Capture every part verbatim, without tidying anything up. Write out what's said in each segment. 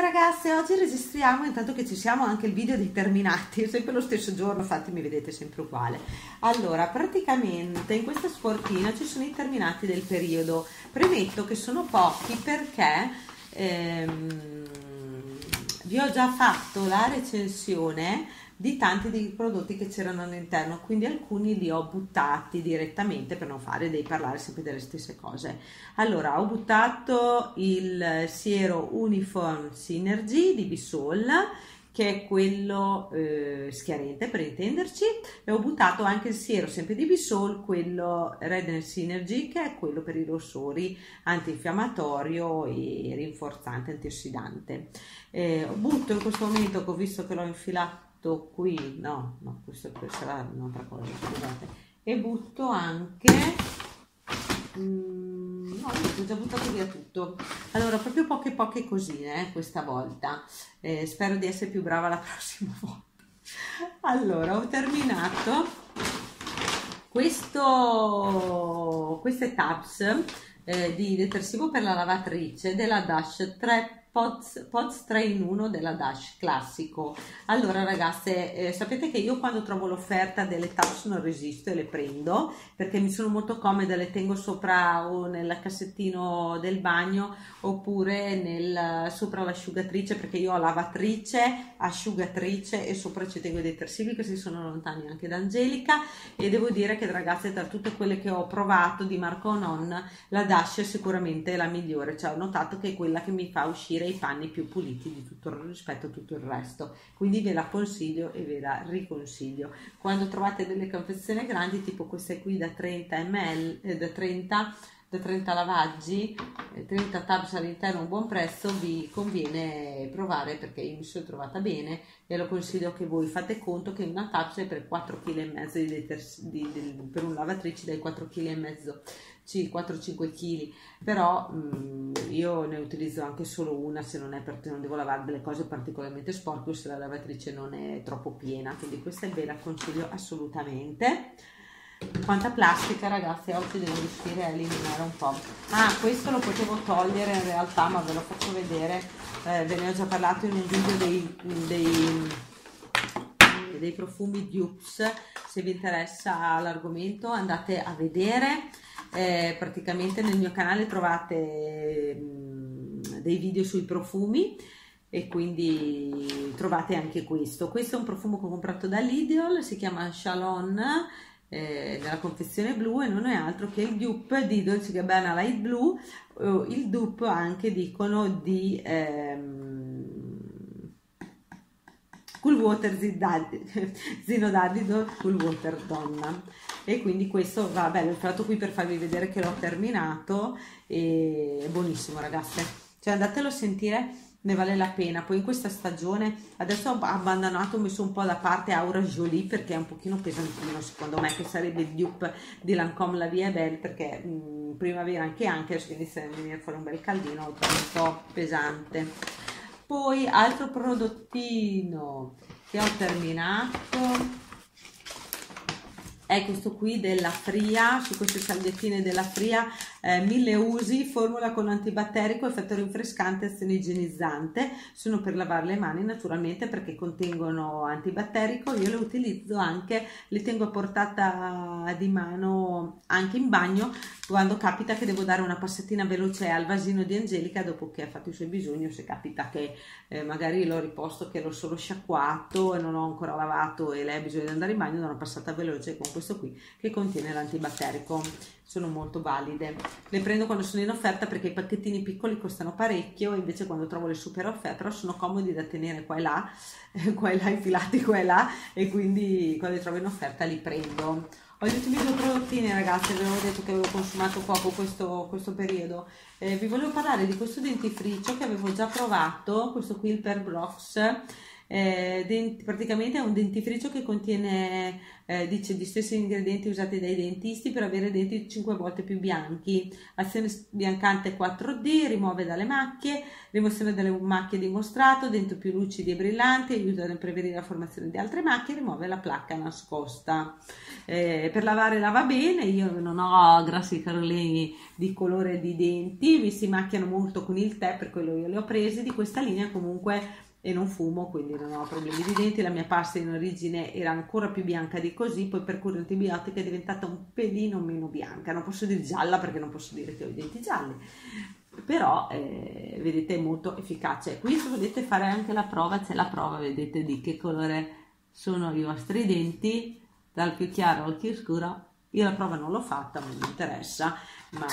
Niente ragazze, oggi registriamo, intanto che ci siamo, anche il video dei terminati, sempre lo stesso giorno, infatti mi vedete sempre uguale. Allora, praticamente in questa sportina ci sono i terminati del periodo. Premetto che sono pochi perché ehm, vi ho già fatto la recensione di tanti dei prodotti che c'erano all'interno, quindi alcuni li ho buttati direttamente per non fare dei parlare sempre delle stesse cose. Allora, ho buttato il siero Uniform Synergy di Bisol, che è quello eh, schiarente per intenderci, e ho buttato anche il siero sempre di Bisol, quello Redness Synergy, che è quello per i rossori, antinfiammatorio e rinforzante, antiossidante. Eh, butto in questo momento, che ho visto che l'ho infilato qui, no, no, questo sarà un'altra cosa, scusate, e butto anche, mm, no, ho già buttato via tutto. Allora, proprio poche poche cosine eh, questa volta, eh, spero di essere più brava la prossima volta. Allora, ho terminato questo, queste tabs eh, di detersivo per la lavatrice della Dash tre Pots tre in uno della Dash classico. Allora ragazze, eh, sapete che io quando trovo l'offerta delle tabs non resisto e le prendo, perché mi sono molto comode, le tengo sopra o nel cassettino del bagno oppure nel, sopra l'asciugatrice, perché io ho lavatrice, asciugatrice e sopra ci tengo i detersivi che si sono lontani anche da Angelica. E devo dire che ragazze, tra tutte quelle che ho provato di Marco On-On, la Dash è sicuramente la migliore, cioè ho notato che è quella che mi fa uscire i panni più puliti di tutto rispetto a tutto il resto, quindi ve la consiglio e ve la riconsiglio. Quando trovate delle confezioni grandi tipo queste qui da trenta millilitri, eh, da trenta da trenta lavaggi, trenta tabs all'interno, un buon prezzo, vi conviene provare, perché io mi sono trovata bene e lo consiglio anche voi. Fate conto che una tabs è per quattro virgola cinque chili di di, di, per un lavatrice dai quattro virgola cinque chili, sì, quattro a cinque chili, però mh, io ne utilizzo anche solo una se non è perché non devo lavare delle cose particolarmente sporche o se la lavatrice non è troppo piena, quindi questa ve la consiglio assolutamente. Quanta plastica ragazzi, oggi devo riuscire a eliminare un po'. Ah, questo lo potevo togliere in realtà, ma ve lo faccio vedere, eh, ve ne ho già parlato in un video dei, dei, dei profumi dupes. Se vi interessa l'argomento andate a vedere, eh, praticamente nel mio canale trovate mh, dei video sui profumi e quindi trovate anche questo. Questo è un profumo che ho comprato da Lidl, si chiama Shalon, Eh, nella confezione blu, e non è altro che il dupe di Dolce Gabbana Light Blue, eh, il dupe anche dicono di ehm, Cool Water Zinodaddido, Cool Water Donna, e quindi questo va bene. L'ho fatto qui per farvi vedere che l'ho terminato, e è buonissimo ragazze, cioè andatelo a sentire, ne vale la pena. Poi in questa stagione adesso ho abbandonato, ho messo un po' da parte Aura Jolie perché è un pochino pesantino secondo me, che sarebbe il dupe di Lancome La Vie Belle, perché mh, primavera anche anche adesso inizia a venire fuori un bel caldino, ho trovato un po' pesante. Poi altro prodottino che ho terminato è questo qui della Fria, su queste salviettine della Fria, eh, mille usi, formula con antibatterico, effetto rinfrescante, azione igienizzante, sono per lavare le mani naturalmente perché contengono antibatterico. Io le utilizzo anche, le tengo a portata di mano anche in bagno, quando capita che devo dare una passatina veloce al vasino di Angelica dopo che ha fatto i suoi bisogni, o se capita che eh, magari l'ho riposto, che l'ho solo sciacquato e non l'ho ancora lavato e lei ha bisogno di andare in bagno, do una passata veloce con questo qui che contiene l'antibatterico. Sono molto valide, le prendo quando sono in offerta perché i pacchettini piccoli costano parecchio, invece quando trovo le super offerte, però sono comodi da tenere qua e là, qua e là infilati qua e là, e quindi quando li trovo in offerta li prendo. Ho gli ultimi due prodottini ragazzi, vi avevo detto che avevo consumato poco questo, questo periodo. Eh, vi volevo parlare di questo dentifricio che avevo già provato, questo qui il Per-Blox, eh, denti, praticamente è un dentifricio che contiene eh, dice, gli stessi ingredienti usati dai dentisti per avere denti cinque volte più bianchi, azione biancante quattro D, rimuove dalle macchie, rimozione delle macchie dimostrato, denti più lucidi e brillanti, aiuta a prevenire la formazione di altre macchie, rimuove la placca nascosta. Eh, per lavare lava bene, io non ho grossi carolini di colore di denti, mi si macchiano molto con il tè, per quello io le ho prese di questa linea comunque e non fumo, quindi non ho problemi di denti. La mia pasta in origine era ancora più bianca di così, poi per cura antibiotica è diventata un pelino meno bianca, non posso dire gialla perché non posso dire che ho i denti gialli, però eh, vedete è molto efficace. Qui se volete fare anche la prova, c'è la prova, vedete di che colore sono i vostri denti, dal più chiaro al più scuro. Io la prova non l'ho fatta, non mi interessa, ma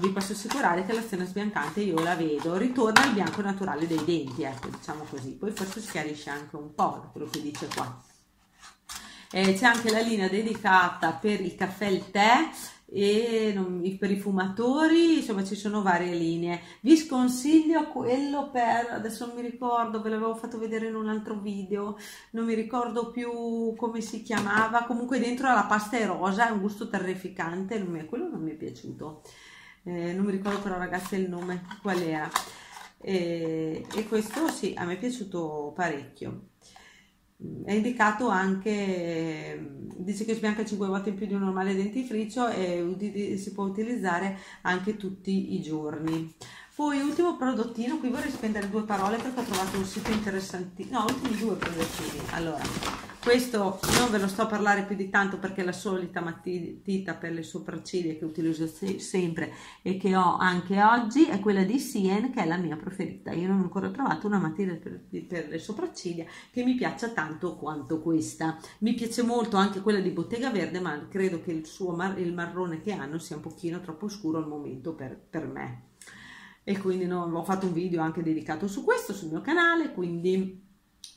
vi posso assicurare che l'azione sbiancante io la vedo, ritorna il bianco naturale dei denti, ecco, diciamo così. Poi forse schiarisce anche un po', quello che dice qua. Eh, c'è anche la linea dedicata per il caffè e il tè, e non, per i fumatori, insomma ci sono varie linee. Vi sconsiglio quello per, adesso non mi ricordo, ve l'avevo fatto vedere in un altro video, non mi ricordo più come si chiamava, comunque dentro la pasta è rosa, è un gusto terrificante, non mi, quello non mi è piaciuto, eh, non mi ricordo però ragazzi il nome, qual era, eh, e questo sì, a me è piaciuto parecchio. È indicato anche, dice che sbianca cinque volte in più di un normale dentifricio e si può utilizzare anche tutti i giorni. Poi ultimo prodottino, qui vorrei spendere due parole perché ho trovato un sito interessantissimo, no, ultimi due prodottini. Allora, questo non ve lo sto a parlare più di tanto perché è la solita matita per le sopracciglia che utilizzo se sempre e che ho anche oggi, è quella di Sien, che è la mia preferita. Io non ho ancora trovato una matita per, per le sopracciglia che mi piaccia tanto quanto questa. Mi piace molto anche quella di Bottega Verde, ma credo che il, suo mar il marrone che hanno sia un pochino troppo scuro al momento per, per me. E quindi non, ho fatto un video anche dedicato su questo sul mio canale, quindi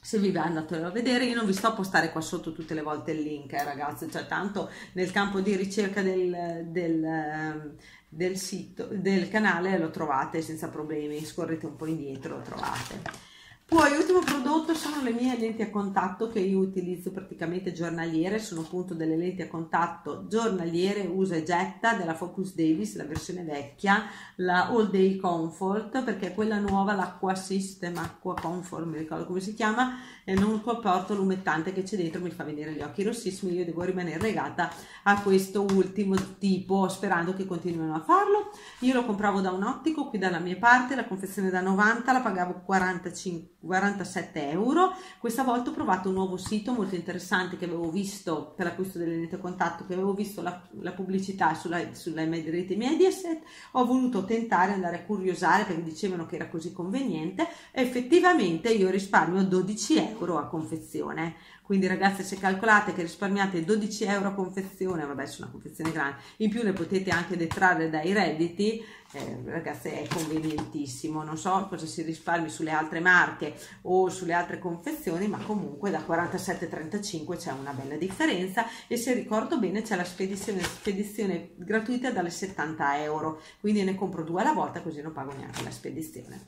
se vi va andatelo a vedere. Io non vi sto a postare qua sotto tutte le volte il link, eh, ragazzi, cioè tanto nel campo di ricerca del, del, del sito, del canale lo trovate senza problemi, scorrete un po' indietro, lo trovate. Poi ultimo prodotto sono le mie lenti a contatto che io utilizzo praticamente giornaliere, sono appunto delle lenti a contatto giornaliere usa e getta della Focus Davis, la versione vecchia, la All Day Comfort, perché quella nuova, l'acqua system, acqua comfort, mi ricordo come si chiama, e non comporta l'umettante che c'è dentro, mi fa venire gli occhi rossissimi, io devo rimanere legata a questo ultimo tipo sperando che continuino a farlo. Io lo compravo da un ottico qui dalla mia parte, la confezione da novanta, la pagavo quarantacinque quarantasette euro. Questa volta ho provato un nuovo sito molto interessante che avevo visto per l'acquisto delle lenti a contatto, che avevo visto la, la pubblicità sulla, sulla rete Mediaset, ho voluto tentare, andare a curiosare perché dicevano che era così conveniente, e effettivamente io risparmio dodici euro a confezione. Quindi ragazze, se calcolate che risparmiate dodici euro a confezione, vabbè su una confezione grande, in più le potete anche detrarre dai redditi, eh, ragazze è convenientissimo. Non so cosa si risparmi sulle altre marche o sulle altre confezioni, ma comunque da quarantasette a trentacinque c'è una bella differenza, e se ricordo bene c'è la spedizione, spedizione gratuita dalle settanta euro, quindi ne compro due alla volta così non pago neanche la spedizione.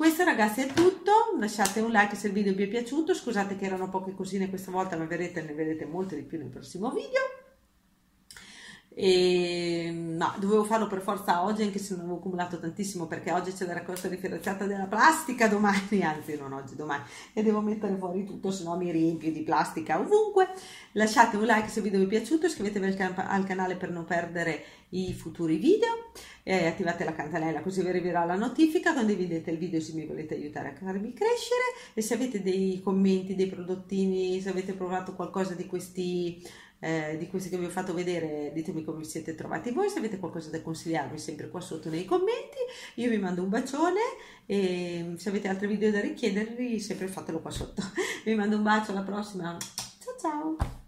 Questo ragazzi è tutto, lasciate un like se il video vi è piaciuto, scusate che erano poche cosine questa volta, ma verrete, ne vedrete molte di più nel prossimo video. E, no, dovevo farlo per forza oggi anche se non avevo accumulato tantissimo perché oggi c'è la raccolta differenziata della plastica, domani, anzi non oggi, domani, e devo mettere fuori tutto se no mi riempio di plastica ovunque. Lasciate un like se il video vi è piaciuto, iscrivetevi al, can al canale per non perdere i futuri video, e attivate la campanella così vi arriverà la notifica, condividete il video se mi volete aiutare a farmi crescere, e se avete dei commenti, dei prodottini, se avete provato qualcosa di questi Eh, di questi che vi ho fatto vedere, ditemi come vi siete trovati voi, se avete qualcosa da consigliarmi sempre qua sotto nei commenti. Io vi mando un bacione, e se avete altri video da richiedervi sempre fatelo qua sotto. Vi mando un bacio, alla prossima, ciao ciao.